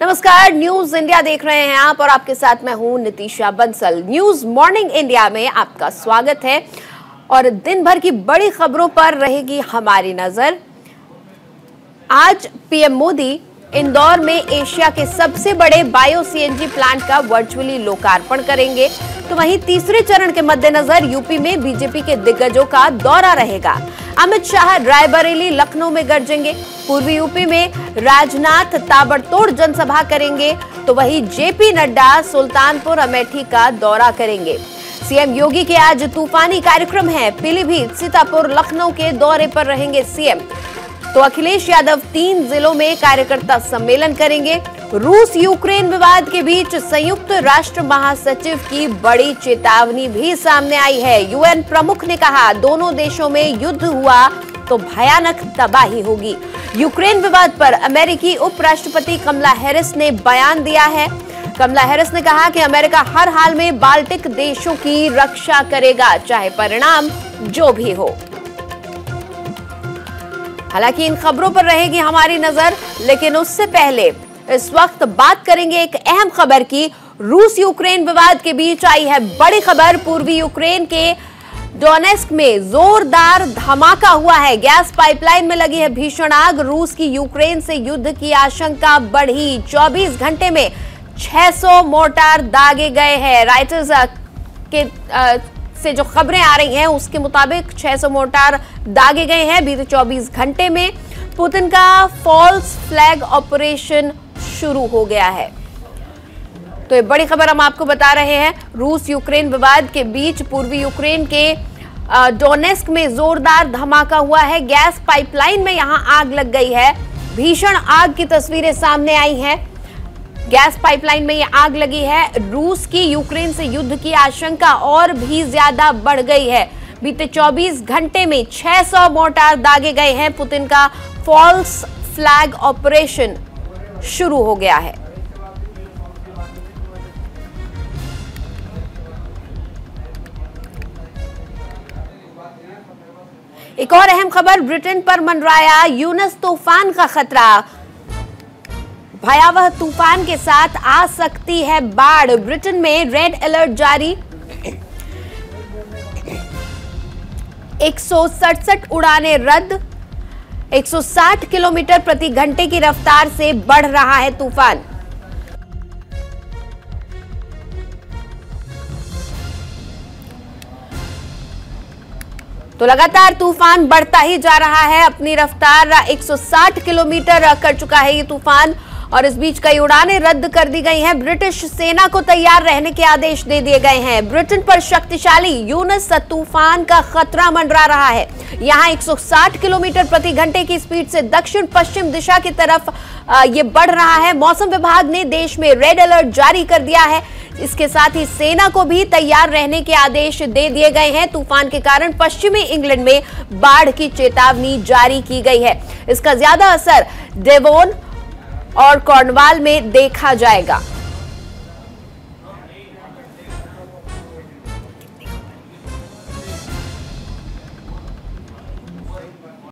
नमस्कार, news India देख रहे हैं आप और आपके साथ मैं हूं Nitish Bansal. News morning India में आपका स्वागत है और दिन भर की बड़ी खबरों पर रहेगी हमारी नजर। आज पीएम मोदी इंदौर में एशिया के सबसे बड़े बायो सीएनजी प्लांट का वर्चुअली लोकार्पण करेंगे, तो वहीं तीसरे चरण के मद्देनजर यूपी में बीजेपी के दिग्गजों का दौरा रहेगा। अमित शाह रायबरेली लखनऊ में गरजेंगे, पूर्वी यूपी में राजनाथ ताबड़तोड़ जनसभा करेंगे, तो वहीं जेपी नड्डा सुल्तानपुर अमेठी का दौरा करेंगे। सीएम योगी के आज तूफानी कार्यक्रम है, पीलीभीत सीतापुर लखनऊ के दौरे पर रहेंगे सीएम, तो अखिलेश यादव 3 जिलों में कार्यकर्ता सम्मेलन करेंगे। रूस यूक्रेन विवाद के बीच संयुक्त राष्ट्र महासचिव की बड़ी चेतावनी भी सामने आई है। यूएन प्रमुख ने कहा दोनों देशों में युद्ध हुआ तो भयानक तबाही होगी। यूक्रेन विवाद पर अमेरिकी उपराष्ट्रपति कमला हैरिस ने बयान दिया है। कमला हैरिस ने कहा कि अमेरिका हर हाल में बाल्टिक देशों की रक्षा करेगा, चाहे परिणाम जो भी हो। हालांकि इन खबरों पर रहेगी हमारी नजर, लेकिन उससे पहले इस वक्त बात करेंगे एक अहम खबर की। रूस यूक्रेन विवाद के बीच आई है बड़ी खबर। पूर्वी यूक्रेन के डोनेस्क में जोरदार धमाका हुआ है, गैस पाइपलाइन में लगी है भीषण आग। रूस की यूक्रेन से युद्ध की आशंका बढ़ी, 24 घंटे में 600 मोर्टार दागे गए हैं। राइटर्स के से जो खबरें आ रही हैं उसके मुताबिक 600 मोर्टार दागे गए हैं बीते 24 घंटे में। पुतिन का फॉल्स फ्लैग ऑपरेशन शुरू हो गया है, तो ये बड़ी खबर हम आपको बता रहे हैं। रूस यूक्रेन विवाद के बीच पूर्वी यूक्रेन के डोनेस्क में जोरदार धमाका हुआ है, गैस पाइपलाइन में यहां आग लग गई है। भीषण आग की तस्वीरें सामने आई हैं, गैस पाइपलाइन में ये आग लगी है। रूस की यूक्रेन से युद्ध की आशंका और भी ज्यादा बढ़ गई है। बीते 24 घंटे में 600 मोर्टार दागे गए हैं। पुतिन का फॉल्स फ्लैग ऑपरेशन शुरू हो गया है। एक और अहम खबर, ब्रिटेन पर मंडराया यूनस तूफान का खतरा। भयावह तूफान के साथ आ सकती है बाढ़। ब्रिटेन में रेड अलर्ट जारी। 167 उड़ानें रद्द। 160 किलोमीटर प्रति घंटे की रफ्तार से बढ़ रहा है तूफान। तो लगातार तूफान बढ़ता ही जा रहा है, अपनी रफ्तार 160 किलोमीटर कर चुका है ये तूफान। और इस बीच कई उड़ानें रद्द कर दी गई हैं। ब्रिटिश सेना को तैयार रहने के आदेश दे दिए गए हैं। ब्रिटेन पर शक्तिशाली यूनस तूफान का खतरा मंडरा रहा है। यहां 160 किलोमीटर प्रति घंटे की स्पीड से दक्षिण पश्चिम दिशा की तरफ ये बढ़ रहा है। मौसम विभाग ने देश में रेड अलर्ट जारी कर दिया है। इसके साथ ही सेना को भी तैयार रहने के आदेश दे दिए गए हैं। तूफान के कारण पश्चिमी इंग्लैंड में बाढ़ की चेतावनी जारी की गई है। इसका ज्यादा असर डेवोन और कॉर्नवाल में देखा जाएगा।